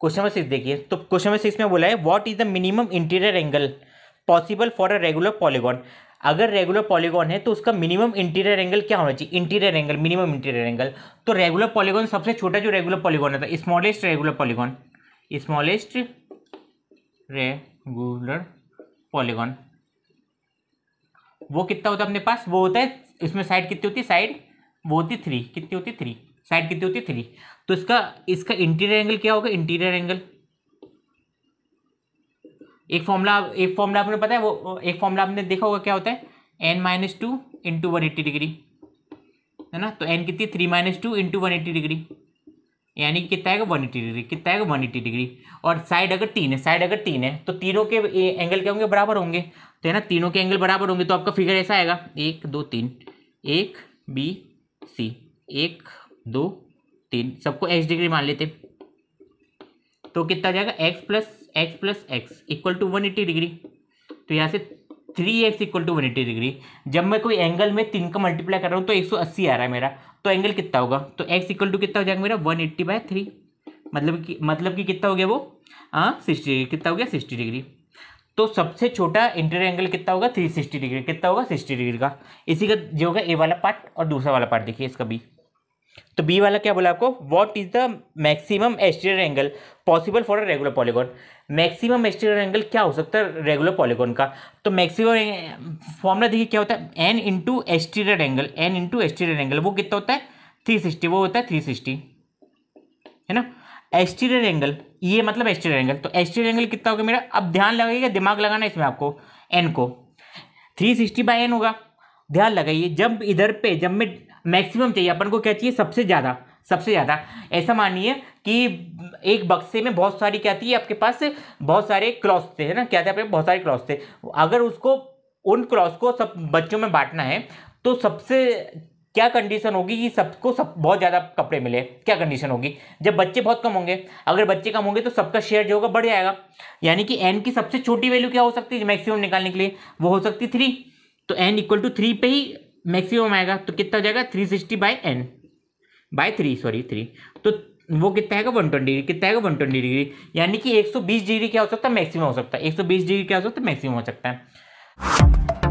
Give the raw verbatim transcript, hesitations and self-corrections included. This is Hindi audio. क्वेश्चन नंबर सिक्स देखिए। तो क्वेश्चन नंबर सिक्स में बोला है what is the minimum interior angle possible for a regular polygon. अगर रेगुलर पॉलीगॉन है तो उसका मिनिमम इंटीरियर एंगल क्या होना चाहिए, interior angle, minimum interior angle. तो रेगुलर पॉलीगॉन सबसे छोटा जो रेगुलर पॉलीगॉन होता है, smallest regular polygon, smallest regular polygon, वो कितना होता है अपने पास, वो होता है इसमें साइड कितनी होती है, साइड वो होती थ्री, कितनी होती थ्री, साइड कितनी होती थ्री। तो इसका इसका इंटीरियर एंगल क्या होगा, इंटीरियर एंगल एक फॉर्मूला एक फॉर्मूला आपने पता है, वो एक फॉर्मूला आपने देखा होगा क्या होता है, n minus two into one eighty degree है ना। तो एन कितनी, three minus two into one eighty degree, यानी कितना आएगा वन एट्टी डिग्री, कितना आएगा वन एट्टी डिग्री। और साइड अगर तीन है, साइड अगर तीन है तो तीनों के एंगल क्या होंगे, बराबर होंगे, तो है ना, तीनों के एंगल बराबर होंगे। तो आपका फिगर ऐसा आएगा एक दो तीन, एक बी सी, एक दो तीन, सबको एक्स डिग्री मान लेते तो कितना जाएगा x plus x plus x equal to one eighty degree. तो यहाँ से three x equal to one eighty degree, जब मैं कोई एंगल में तीन का मल्टीप्लाई कर रहा हूँ तो एक सौ अस्सी आ रहा है मेरा, तो एंगल कितना होगा, तो एक्स इक्वल टू कितना हो जाएगा मेरा वन एट्टी बाय थ्री, मतलब कि मतलब कि कितना हो गया वो सिक्सटी डिग्री, कितना हो गया सिक्सटी डिग्री। तो सबसे छोटा इंटीरियर एंगल कितना होगा, थ्री सिक्सटी डिग्री, कितना होगा सिक्सटी डिग्री का। इसी का जो होगा ए वाला पार्ट और दूसरा वाला पार्ट देखिए इसका बी। तो बी वाला क्या बोला आपको, what is the maximum exterior angle possible for a regular polygon. Maximum exterior angle क्या हो सकता है रेगुलर पॉलीगॉन का, तो मैक्सिमम फॉर्मूला देखिए क्या होता है, n into exterior angle, n into exterior angle, वो कितना होता है थ्री सिक्सटी, वो होता है थ्री सिक्सटी है ना। एक्सटीरियर एंगल ये मतलब एक्सटीरियर एंगल, तो एक्सटीरियर एंगल कितना होगा मेरा, अब ध्यान लगाइएगा, दिमाग लगाना इसमें आपको, एन को थ्री सिक्सटी बाई एन होगा, ध्यान लगाइए। जब इधर पे जब मैं मैक्सिमम चाहिए अपन को, क्या चाहिए सबसे ज़्यादा, सबसे ज़्यादा ऐसा मानिए कि एक बक्से में बहुत सारी क्या थी आपके पास, बहुत सारे क्रॉस थे है ना, क्या थे आपके बहुत सारे क्रॉस थे। अगर उसको उन क्रॉस को सब बच्चों में बांटना है तो सबसे क्या कंडीशन होगी कि सबको सब बहुत ज़्यादा कपड़े मिले, क्या कंडीशन होगी, जब बच्चे बहुत कम होंगे। अगर बच्चे कम होंगे तो सबका शेयर जो होगा बढ़ जाएगा, यानी कि एन की सबसे छोटी वैल्यू क्या हो सकती है मैक्सिमम निकालने के लिए, वो हो सकती थ्री। तो एन इक्वल टू थ्री पे ही मैक्सिमम आएगा, तो कितना हो जाएगा three sixty by n by three sorry three, तो वो कितना आएगा वन ट्वेंटी डिग्री, कितना आएगा वन ट्वेंटी डिग्री, यानी कि एक सौ बीस डिग्री क्या हो सकता है मैक्सिमम हो सकता है, एक सौ बीस डिग्री क्या हो सकता है मैक्सिमम हो सकता है।